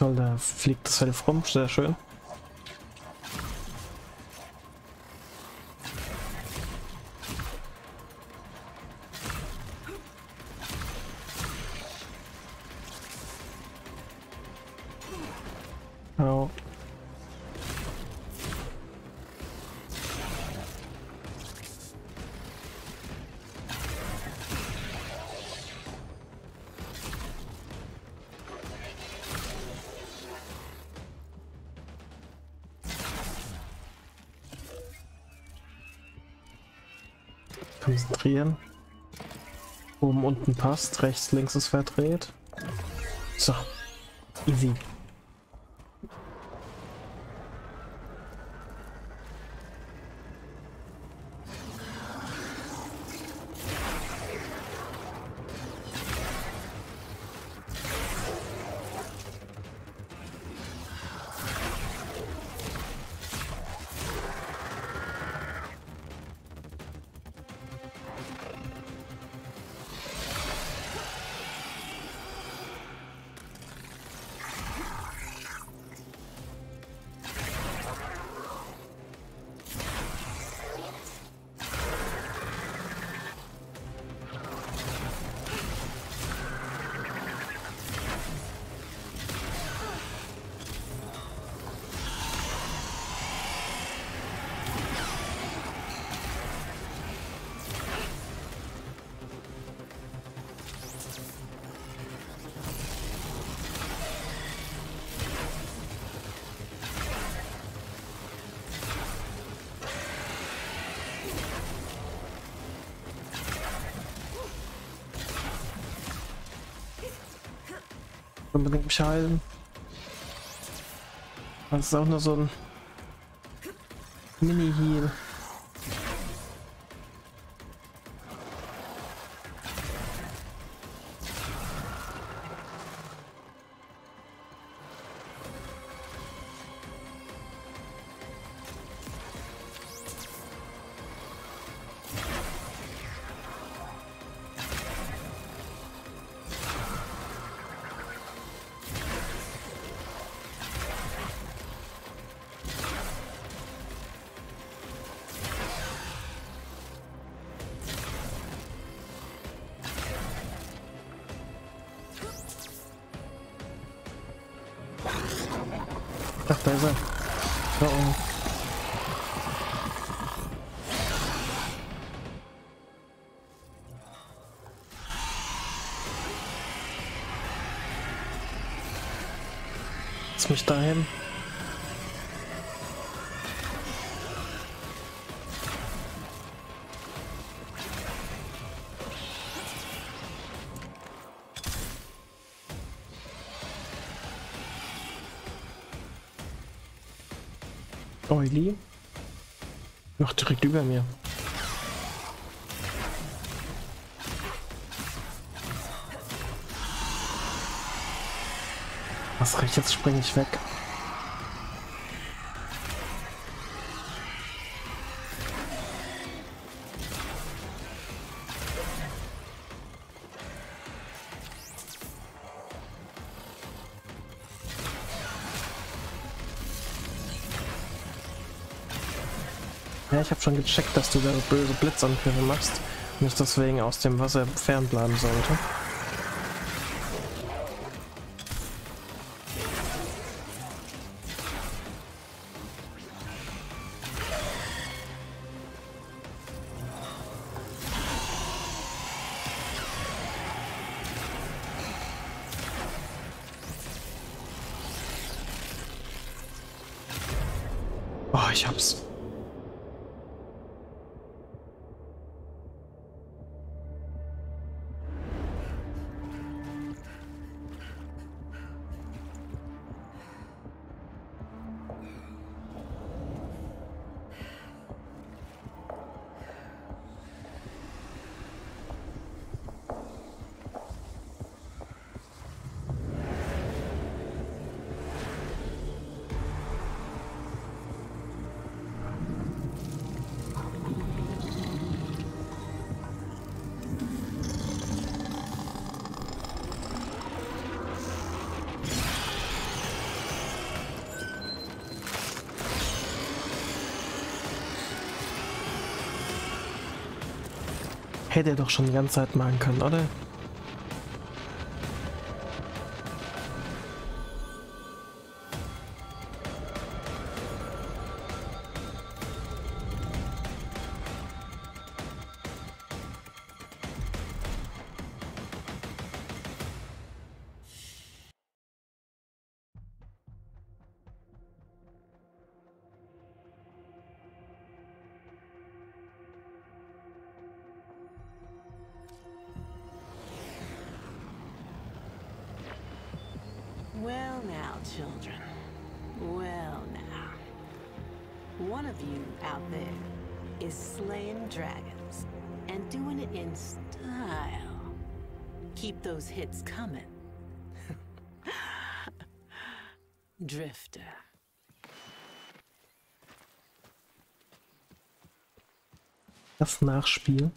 Toll, da fliegt das Self rum, sehr schön. Oh. Konzentrieren. Oben unten passt, rechts links ist verdreht. So, easy. Unbedingt mich heilen. Das ist auch nur so ein Mini-Heal. Ach, da ist er. Da oben. Lass mich dahin. Oily. Noch direkt über mir. Was reicht, jetzt springe ich weg. Ja, ich habe schon gecheckt, dass du da böse Blitzangriffe machst und ich deswegen aus dem Wasser fernbleiben sollte. Oh, ich hab's. Hätte er doch schon die ganze Zeit machen können, oder? Hits coming. Drifter. Das Nachspiel.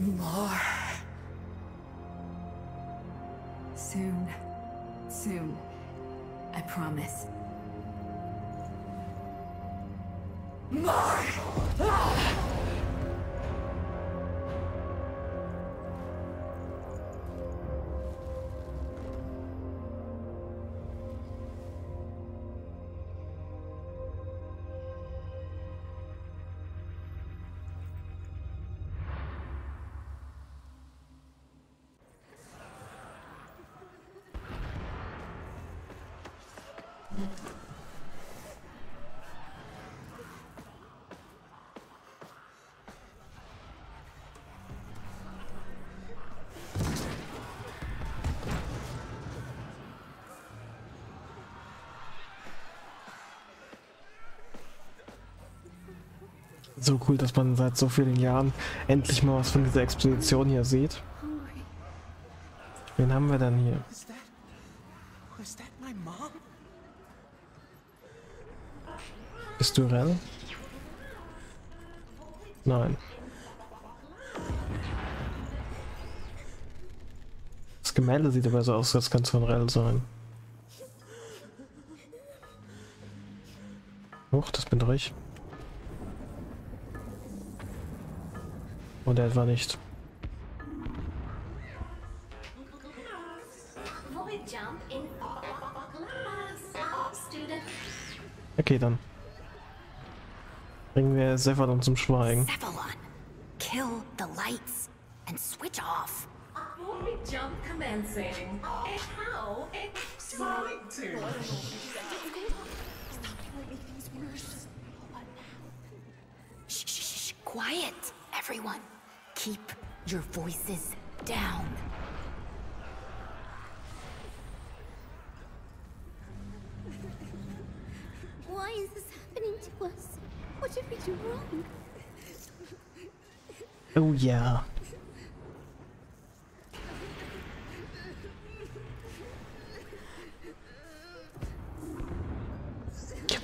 More. Soon. Soon. I promise. More! Ah! So cool, dass man seit so vielen Jahren endlich mal was von dieser Expedition hier sieht. Wen haben wir dann hier? Bist du Rell? Nein. Das Gemälde sieht aber so aus, als könnte es von Rell sein. Huch, das bin doch ich. Oder etwa nicht. Okay, dann bringen wir Zephalon zum Schweigen. Zephalon, kill the lights and switch off. Jump commencing. How exciting! Shh, shh, shh, quiet, everyone. Keep your voices down. Why is this happening to us? What did we do wrong? Oh yeah.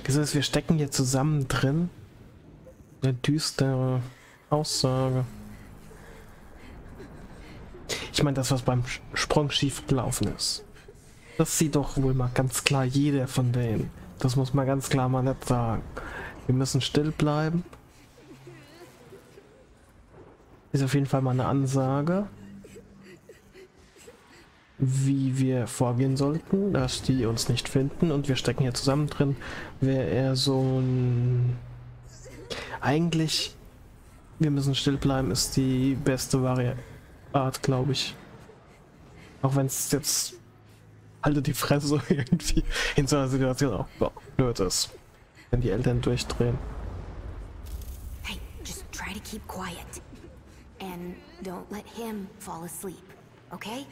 Das heißt, wir stecken hier zusammen drin. Eine düstere Aussage. Ich meine, das, was beim Sprung schief gelaufen ist, das sieht doch wohl mal ganz klar jeder von denen. Das muss man ganz klar mal nicht sagen. Wir müssen still bleiben. Ist auf jeden Fall mal eine Ansage, wie wir vorgehen sollten, dass die uns nicht finden. Und wir stecken hier zusammen drin. Wäre eher so ein eigentlich, wir müssen still bleiben, ist die beste Variante, glaube ich. Auch wenn es jetzt haltet die Fresse irgendwie in so einer Situation auch blöd ist, wenn die Eltern durchdrehen. Hey, just try to keep quiet and don't let him fall asleep, okay?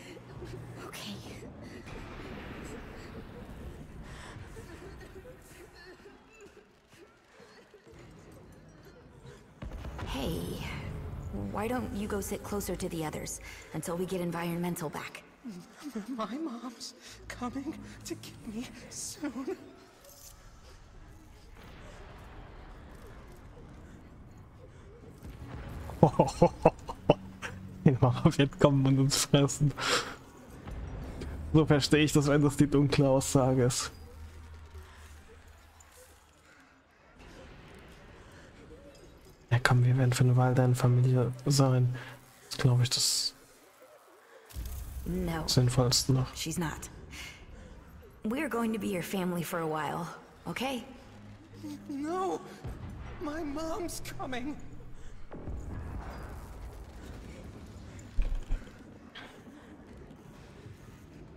Okay. Hey, why don't you go sit closer to the others until we get environmental back? My mom's coming to get me soon. Die Mama wird kommen und uns fressen. So verstehe ich das, wenn das die dunkle Aussage ist. Ja komm, wir werden für eine Weile deine Familie sein. Das glaube ich, das Sinnvollste noch. She's not. We're going to be your family for a while, okay? No, my mom's coming.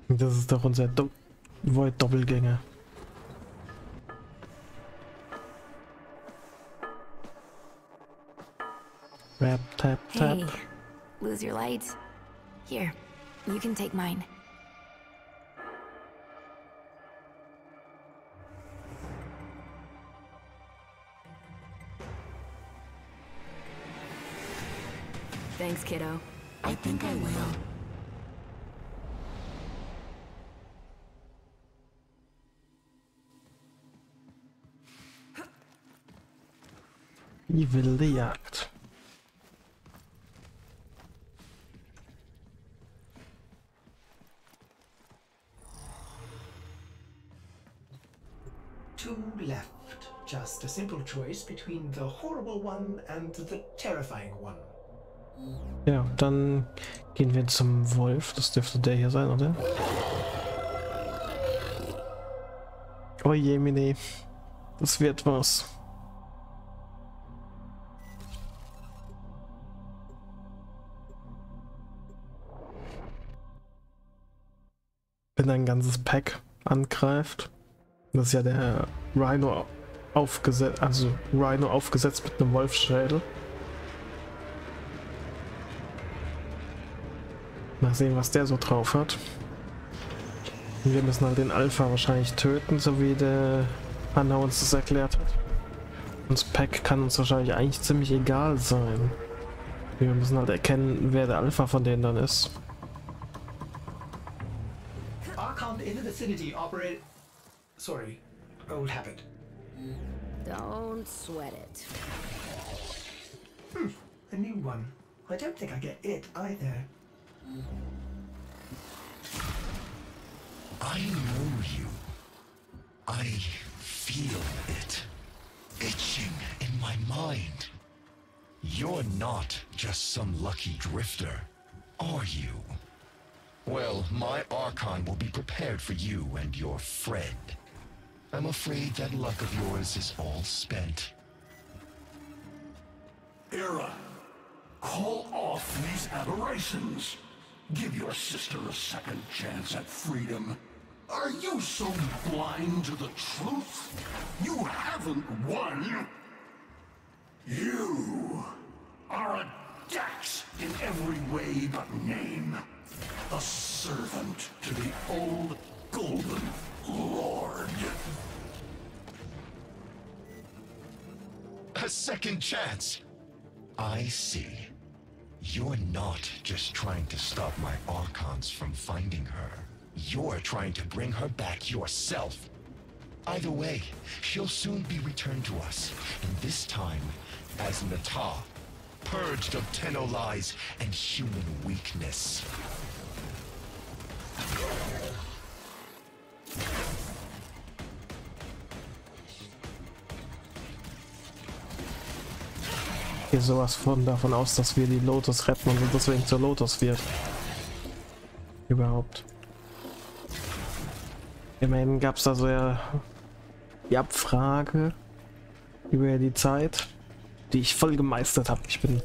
Das ist doch unser Void-Doppelgänger. Rap, tap, tap. Hey, lose your lights. Here, you can take mine. Thanks, kiddo. I think I will. Die wilde Jagd. Two left. Just a simple choice between the horrible one and the terrifying one. Ja, dann gehen wir zum Wolf. Das dürfte der hier sein, oder? Oh je, Mini. Das wird was. Wenn ein ganzes Pack angreift, das ist ja der Rhino aufgesetzt, also Rhino aufgesetzt mit einem Wolfsschädel. Mal sehen, was der so drauf hat. Und wir müssen halt den Alpha wahrscheinlich töten, so wie der Anna uns das erklärt hat. Und das Pack kann uns wahrscheinlich eigentlich ziemlich egal sein. Wir müssen halt erkennen, wer der Alpha von denen dann ist. In the vicinity operate... Sorry, old habit. Don't sweat it. Hmm, a new one. I don't think I get it either. I know you. I feel it. Itching in my mind. You're not just some lucky drifter, are you? Well, my Archon will be prepared for you and your friend. I'm afraid that luck of yours is all spent. Erra, call off these aberrations. Give your sister a second chance at freedom. Are you so blind to the truth? You haven't won. You are a Dax in every way but name. A servant to the old golden lord. A second chance. I see. You're not just trying to stop my Archons from finding her. You're trying to bring her back yourself. Either way, she'll soon be returned to us, and this time as Natah, purged of Tenno lies and human weakness. Hier sowas von davon aus, dass wir die Lotus retten und deswegen zur Lotus wird. Überhaupt. Immerhin gab es da so ja die Abfrage über die Zeit, die ich voll gemeistert habe. Ich bin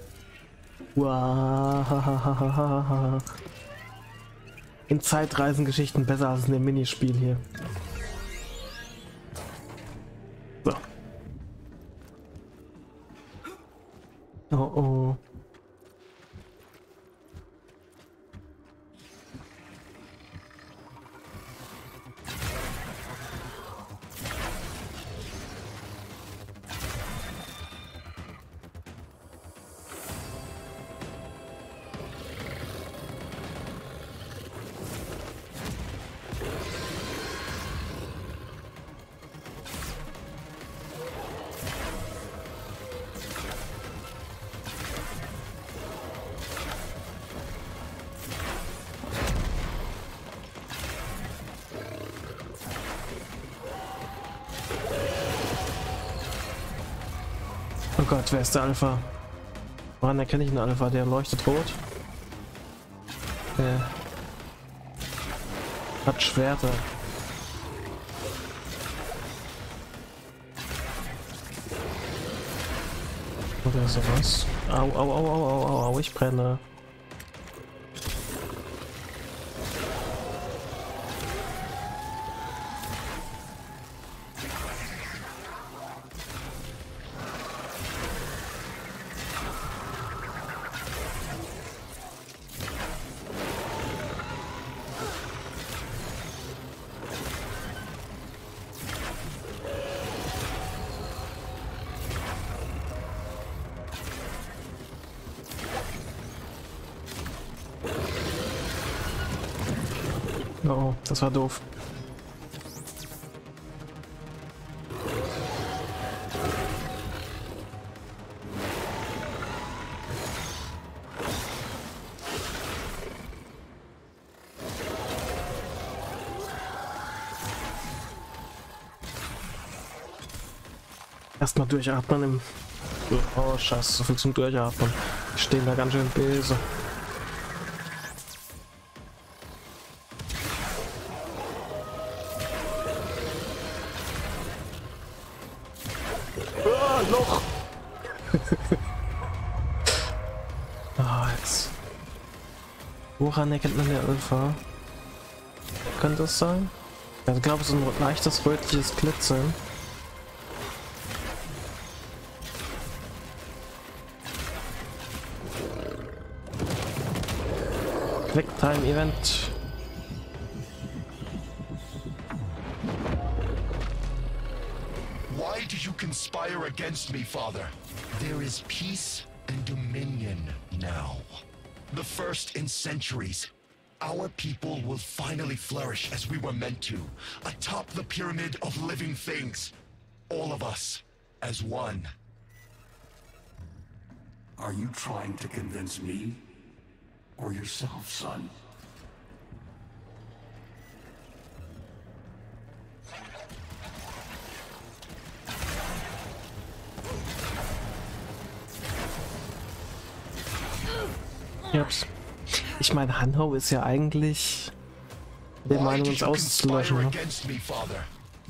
in Zeitreisengeschichten besser als in dem Minispiel hier. So. Oh oh. Oh Gott, wer ist der Alpha? Woran erkenne ich einen Alpha? Der leuchtet rot. Der hat Schwerter. Oder sowas. Au, au, au, au, au, au, au, ich brenne. Oh, das war doof. Erstmal durchatmen im... Oh, Scheiße, so viel zum Durchatmen. Die stehen da ganz schön böse. Loch! Ah, jetzt. Woran erkennt man der Alpha? Kann das sein? Ja, ich glaube, so ein leichtes rötliches Glitzern. Quicktime-Event. Conspire against me, Father. There is peace and dominion now. The first in centuries. Our people will finally flourish as we were meant to, atop the pyramid of living things. All of us as one. Are you trying to convince me or yourself, son? Ich meine, Hanho ist ja eigentlich der Meinung, uns auszulöschen. Ne?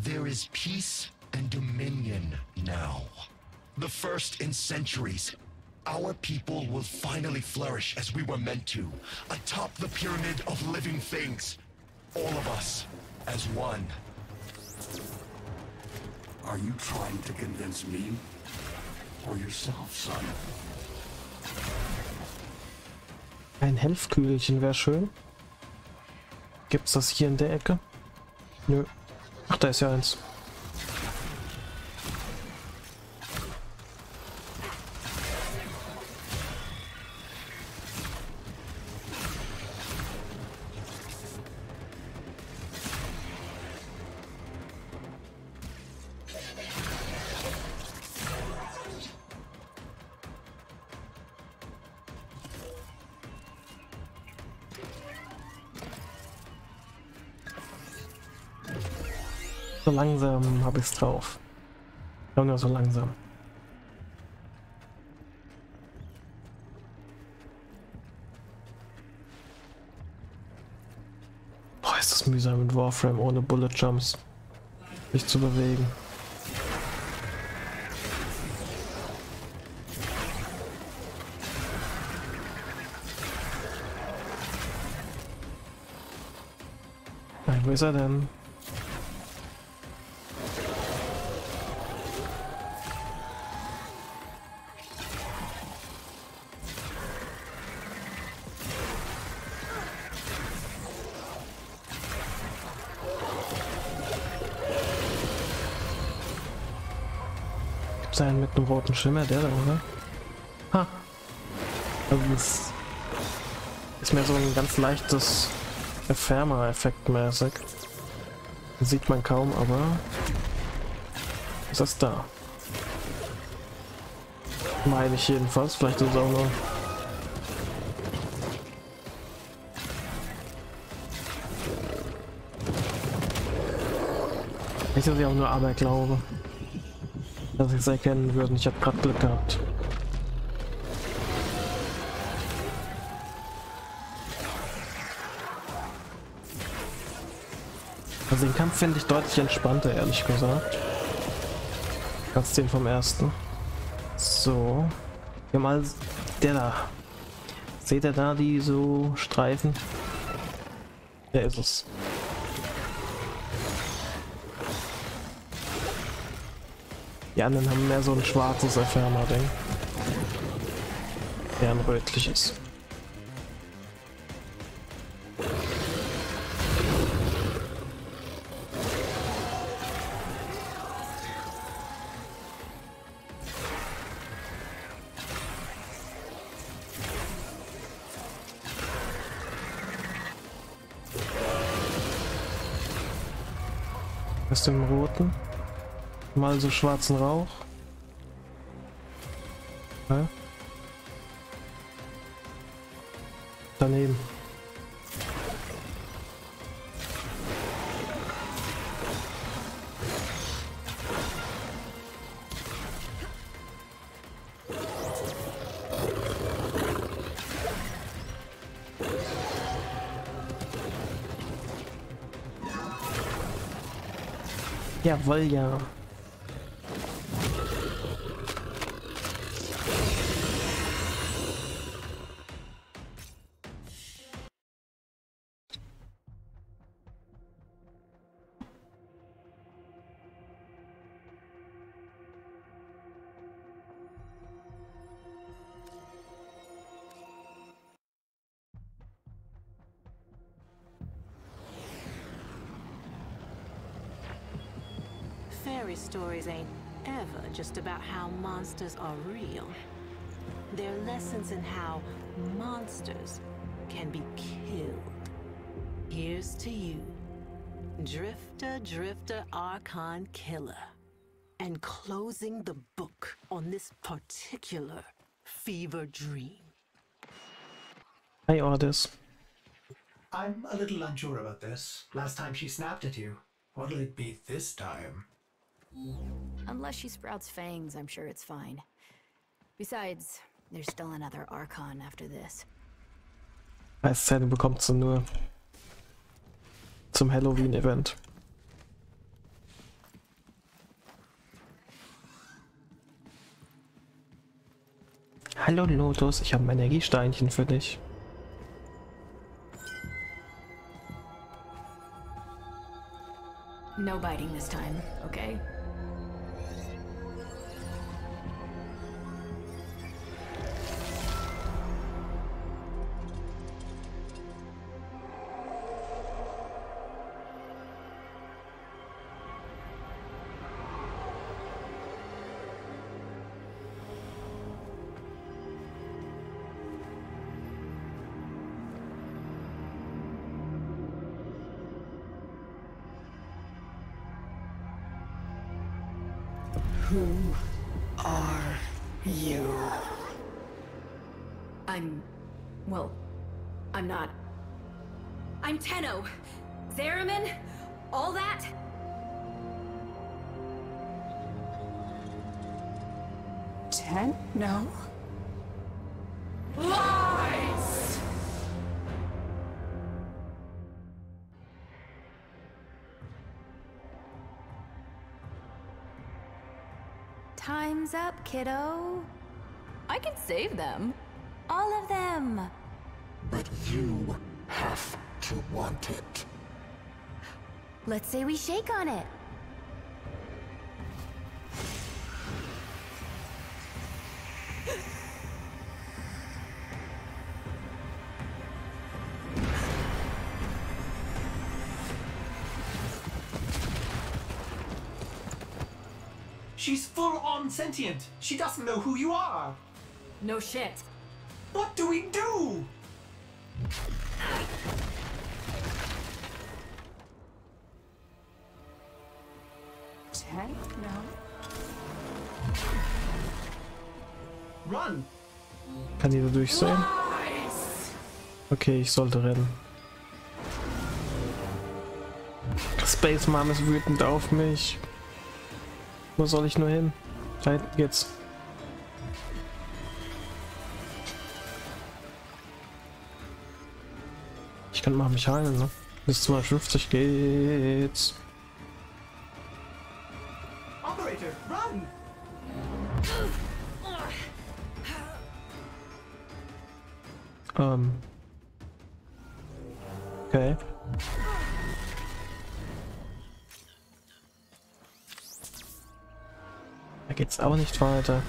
There is peace and dominion now. The first in centuries. Our people will finally flourish as we were meant to, atop the pyramid of living things. All of us as one. Are you trying to convince me or yourself, son? Ein Helfkügelchen wäre schön. Gibt's das hier in der Ecke? Nö. Ach, da ist ja eins. So langsam habe ich es drauf. Ja, nur so langsam. Boah, ist das mühsam mit Warframe ohne Bullet Jumps. Mich zu bewegen. Nein, wo ist er denn? Sein mit einem roten Schimmer, der da, oder? Ha! Also das ist mir so ein ganz leichtes Ephemer-Effekt mäßig. Sieht man kaum, aber ist das da? Meine ich jedenfalls, vielleicht ist es auch noch. Ich sehe auch nur Aberglaube. Dass ich es erkennen würde. Ich habe gerade Glück gehabt. Also den Kampf finde ich deutlich entspannter, ehrlich gesagt. Als den vom ersten. So. Hier mal der da. Seht ihr da die so Streifen? Der ist es. Die anderen haben mehr so ein schwarzes Ephemer-Ding. Ja, ein rötliches. Aus dem roten. Mal so schwarzen Rauch. Ja. Daneben. Jawohl, ja. Stories ain't ever just about how monsters are real. They're lessons in how monsters can be killed. Here's to you, Drifter, Drifter, Archon Killer. And closing the book on this particular fever dream. Hey, Orders. I'm a little unsure about this. Last time she snapped at you. What'll it be this time? Unless she sprouts fangs, I'm sure it's fine. Besides, there's still another Archon after this. Eiszeit bekommt sie nur zum Halloween-Event. Hallo Lotus, ich habe ein Energiesteinchen für dich. No biting this time, okay? Who are you? I'm Tenno, Zeraman, all that? Tenno? Lies! Time's up, kiddo. I can save them. All of them. But you have to want it. Let's say we shake on it. She's full-on sentient. She doesn't know who you are. No shit. What do we do? Run. Kann die da durch sein? Okay, ich sollte rennen. Space Mom ist wütend auf mich. Wo soll ich nur hin? Da hinten geht's. Ich kann mal mich heilen, ne? Bis 250 geht's. Operator, run! Okay. Da geht's auch nicht weiter.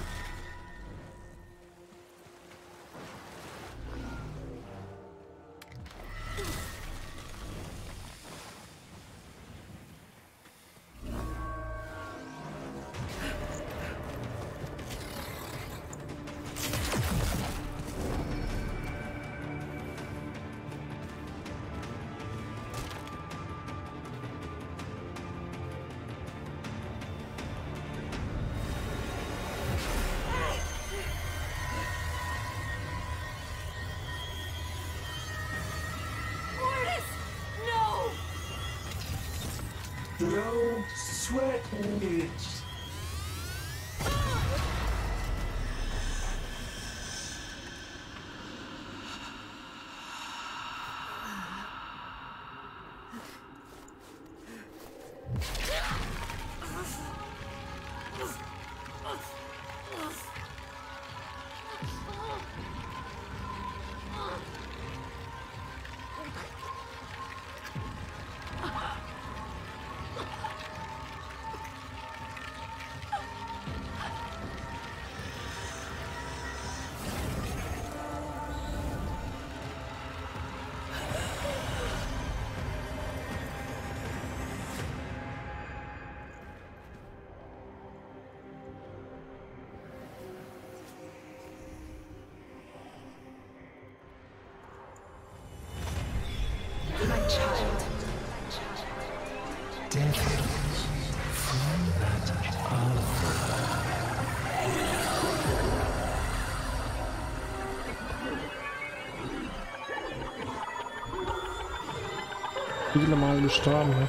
No sweat, bitch. Viele Mal gestorben. Ne?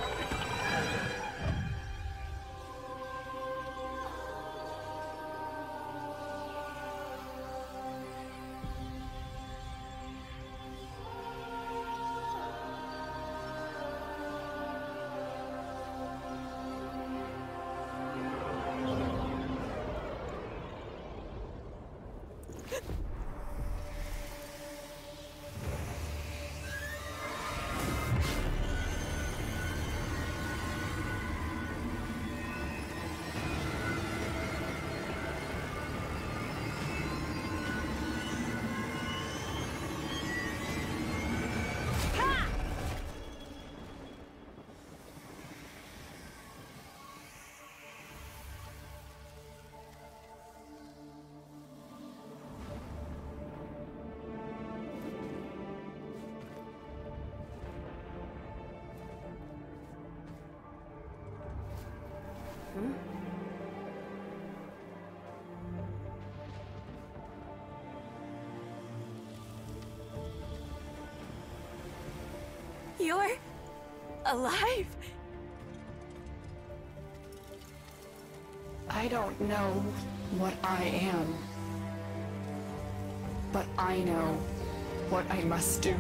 You're alive? I don't know what I am, but I know what I must do.